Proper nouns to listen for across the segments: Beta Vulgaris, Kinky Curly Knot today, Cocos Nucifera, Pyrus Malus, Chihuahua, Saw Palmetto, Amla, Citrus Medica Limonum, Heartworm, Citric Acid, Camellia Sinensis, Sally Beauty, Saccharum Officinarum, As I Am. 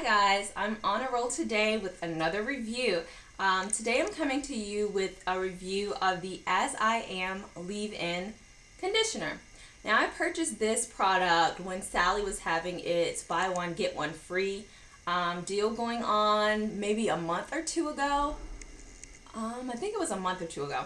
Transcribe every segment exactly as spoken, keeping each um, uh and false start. Hi guys, I'm on a roll today with another review. Um, today I'm coming to you with a review of the As I Am leave-in conditioner. Now I purchased this product when Sally was having its buy one get one free um, deal going on maybe a month or two ago. Um, I think it was a month or two ago.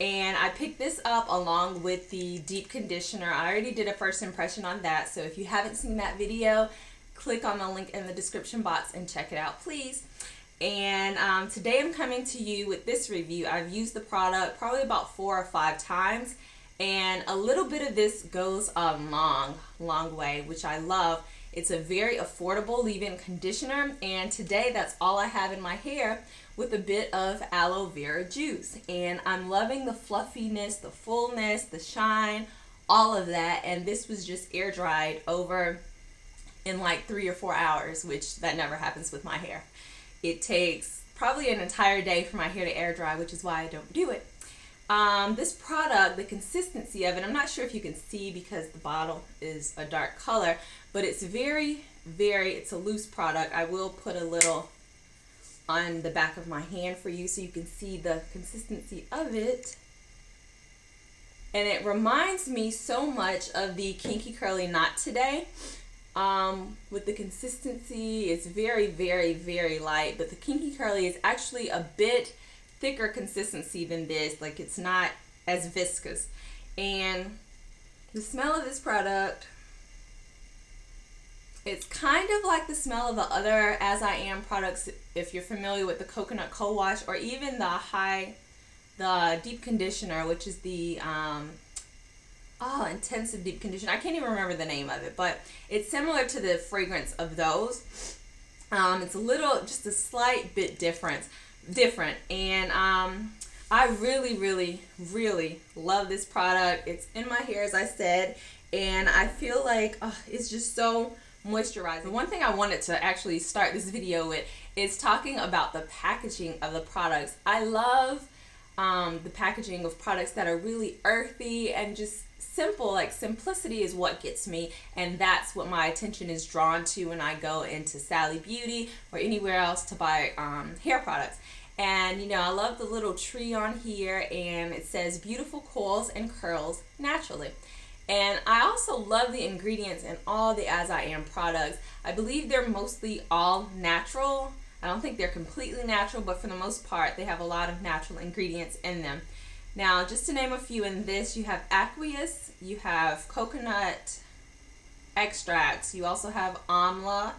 And I picked this up along with the deep conditioner. I already did a first impression on that, so if you haven't seen that video, click on the link in the description box and check it out, please. And um, today I'm coming to you with this review. I've used the product probably about four or five times, and a little bit of this goes a long, long way, which I love. It's a very affordable leave-in conditioner, and today that's all I have in my hair with a bit of aloe vera juice. And I'm loving the fluffiness, the fullness, the shine, all of that, and this was just air dried over in like three or four hours, which that never happens with my hair. It takes probably an entire day for my hair to air dry, which is why I don't do it. Um, this product, the consistency of it, I'm not sure if you can see because the bottle is a dark color, but it's very, very, it's a loose product. I will put a little on the back of my hand for you so you can see the consistency of it. And it reminds me so much of the Kinky Curly Knot Today. Um, with the consistency, it's very, very, very light, but the Kinky Curly is actually a bit thicker consistency than this. Like, it's not as viscous. And the smell of this product, it's kind of like the smell of the other As I Am products, if you're familiar with the coconut co-wash, or even the high, the deep conditioner, which is the, um, oh, intensive deep conditioner. I can't even remember the name of it, but it's similar to the fragrance of those. Um, it's a little, just a slight bit different. different and um I really really really love this product. It's in my hair, as I said, and I feel like uh, it's just so moisturizing. One thing I wanted to actually start this video with is talking about the packaging of the products. I love um the packaging of products that are really earthy and just simple. Like, simplicity is what gets me, and that's what my attention is drawn to when I go into Sally Beauty or anywhere else to buy um, hair products. And you know, I love the little tree on here, and it says beautiful coils and curls naturally. And I also love the ingredients in all the As I Am products. I believe they're mostly all natural. I don't think they're completely natural, but for the most part they have a lot of natural ingredients in them. Now, just to name a few in this, you have aqueous, you have coconut extracts, you also have amla,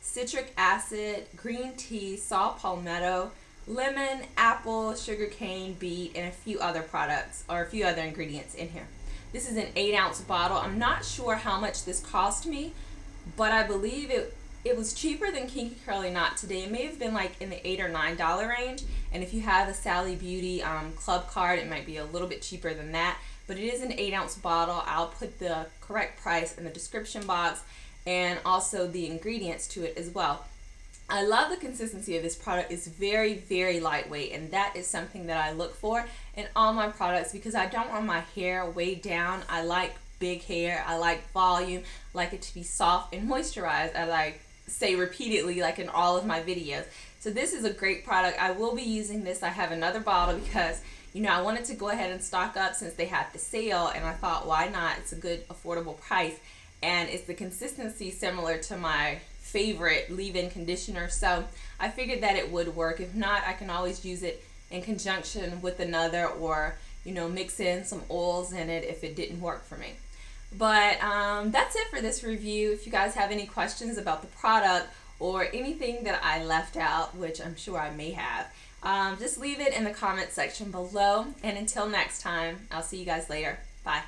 citric acid, green tea, saw palmetto, lemon, apple, sugarcane, beet, and a few other products, or a few other ingredients in here. This is an eight ounce bottle. I'm not sure how much this cost me, but I believe it It was cheaper than Kinky Curly Knot Today. It may have been like in the eight or nine dollar range, and if you have a Sally Beauty um, club card, it might be a little bit cheaper than that, but it is an eight ounce bottle. I'll put the correct price in the description box, and also the ingredients to it as well. I love the consistency of this product. It's very, very lightweight, and that is something that I look for in all my products because I don't want my hair weighed down. I like big hair, I like volume, I like it to be soft and moisturized. I like say repeatedly, like in all of my videos. So this is a great product. I will be using this. I have another bottle because, you know, I wanted to go ahead and stock up since they had the sale, and I thought, why not? It's a good affordable price, and it's the consistency similar to my favorite leave-in conditioner, so I figured that it would work. If not, I can always use it in conjunction with another, or, you know, mix in some oils in it if it didn't work for me. But um, that's it for this review. If you guys have any questions about the product or anything that I left out, which I'm sure I may have, um, just leave it in the comment section below. And until next time, I'll see you guys later. Bye.